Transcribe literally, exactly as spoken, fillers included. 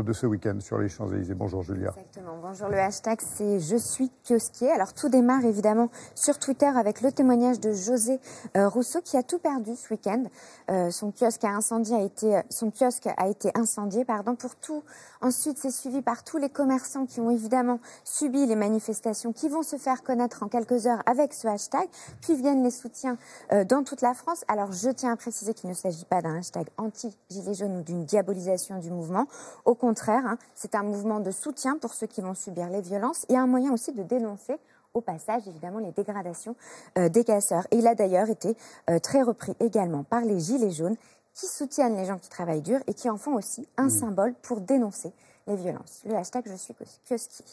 de ce week-end sur les Champs-Élysées. Bonjour Julia. Exactement, bonjour. Le hashtag c'est « Je suis kiosquier ». Alors tout démarre évidemment sur Twitter avec le témoignage de José Russo qui a tout perdu ce week-end. Euh, son kiosque a incendié, a été, son kiosque a été incendié pardon, pour tout. Ensuite c'est suivi par tous les commerçants qui ont évidemment subi les manifestations qui vont se faire connaître en quelques heures avec ce hashtag. Puis viennent les soutiens euh, dans toute la France. Alors je tiens à préciser qu'il ne s'agit pas d'un hashtag anti-Gilets jaunes ou d'une diabolisation du mouvement. Au Au contraire, hein, c'est un mouvement de soutien pour ceux qui vont subir les violences et un moyen aussi de dénoncer au passage évidemment les dégradations euh, des casseurs. Et il a d'ailleurs été euh, très repris également par les Gilets jaunes qui soutiennent les gens qui travaillent dur et qui en font aussi un mmh. symbole pour dénoncer les violences. Le hashtag Je suis kiosquier.